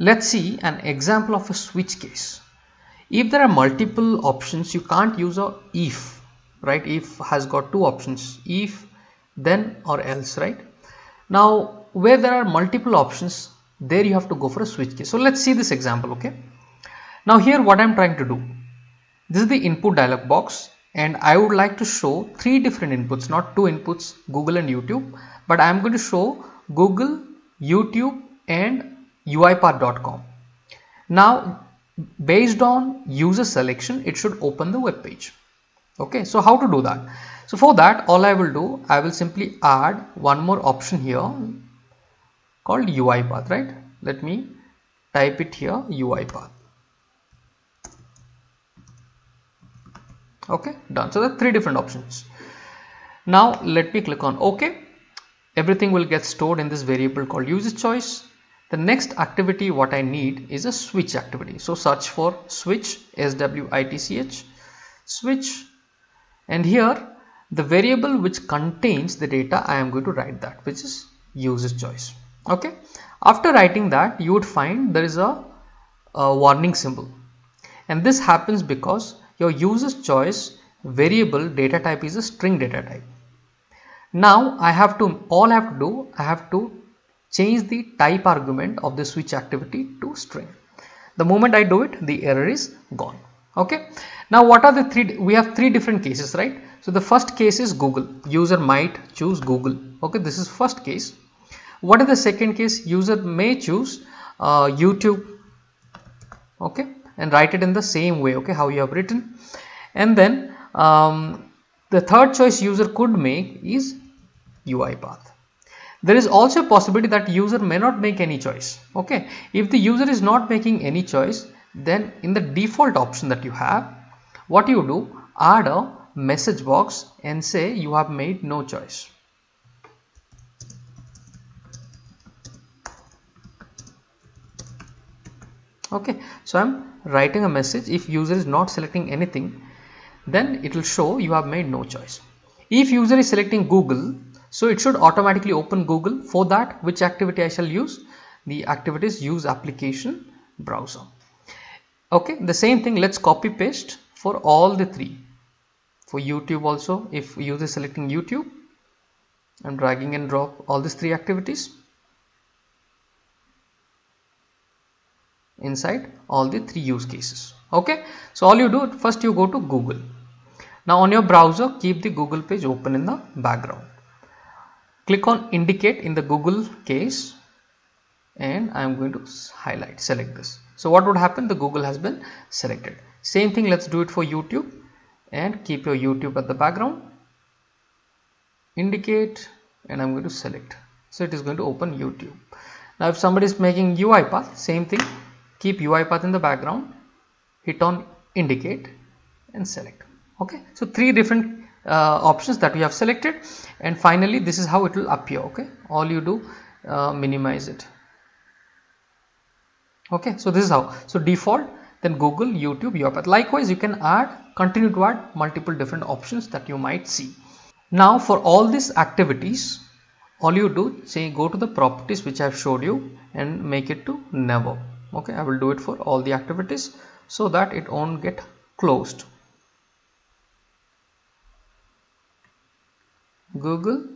Let's see an example of a switch case. If there are multiple options, you can't use a if, right? If has got two options, if, then, or else, right? Now, where there are multiple options, there you have to go for a switch case. So let's see this example, okay? Now here what I'm trying to do. This is the input dialog box, and I would like to show three different inputs, not two inputs, Google and YouTube, but I'm going to show Google, YouTube, and UiPath.com. Now, based on user selection, it should open the web page. Okay, so how to do that? So for that, all I will do, I will simply add one more option here called UiPath, right? Let me type it here, UiPath. Okay, done. So there are three different options. Now let me click on OK. Everything will get stored in this variable called user choice. The next activity what I need is a switch activity. So search for switch, S-W-I-T-C-H, switch, and here the variable which contains the data, I am going to write that, which is user choice. Okay, after writing that, you would find there is a warning symbol, and this happens because your user's choice variable data type is a string data type. Now I have to change the type argument of the switch activity to string. The moment I do it, the error is gone. Okay. Now what are the three? We have three different cases, right? So the first case is Google. User might choose Google. Okay. This is first case. What is the second case? User may choose YouTube. Okay. And write it in the same way. Okay. How you have written. And then the third choice user could make is UiPath. There is also a possibility that user may not make any choice. Okay, if the user is not making any choice, then in the default option that you have, what you do, add a message box and say you have made no choice. Okay, so I'm writing a message. If user is not selecting anything, then it will show you have made no choice. If user is selecting Google, so it should automatically open Google. For that, which activity I shall use? The activity is use application browser. Okay, the same thing, let's copy paste for all the three. For YouTube also, if user is selecting YouTube, I'm dragging and drop all these three activities inside all the three use cases. Okay, so all you do, first you go to Google. Now on your browser, keep the Google page open in the background. Click on indicate in the Google case, and I'm going to highlight, select this. So what would happen? The Google has been selected. Same thing, let's do it for YouTube, and keep your YouTube at the background. Indicate, and I'm going to select. So it is going to open YouTube. Now if somebody is making UiPath, same thing, keep UiPath in the background, hit on indicate and select. Okay, so three different options that we have selected, and finally this is how it will appear. Okay, all you do, minimize it. Okay, so this is how. So default, then Google, YouTube, UiPath. Likewise, you can continue to add multiple different options that you might see. Now for all these activities, all you do, say go to the properties which I have showed you and make it to never. Okay, I will do it for all the activities so that it won't get closed. Google,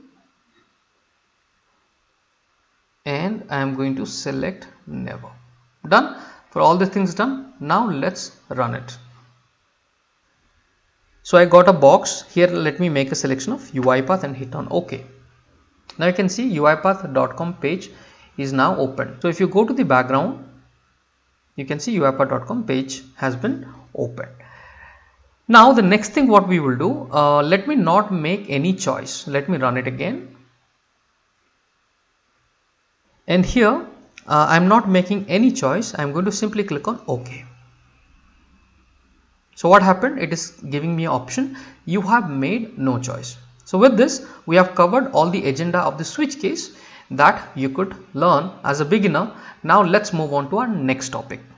and I am going to select never. Done. For all the things done, now let's run it. So I got a box here. Let me make a selection of UiPath and hit on OK. Now you can see UiPath.com page is now open. So if you go to the background, you can see UiPath.com page has been opened. Now the next thing what we will do, let me not make any choice. Let me run it again. And here I'm not making any choice. I'm going to simply click on OK. So what happened? It is giving me an option. You have made no choice. So with this, we have covered all the agenda of the switch case that you could learn as a beginner. Now let's move on to our next topic.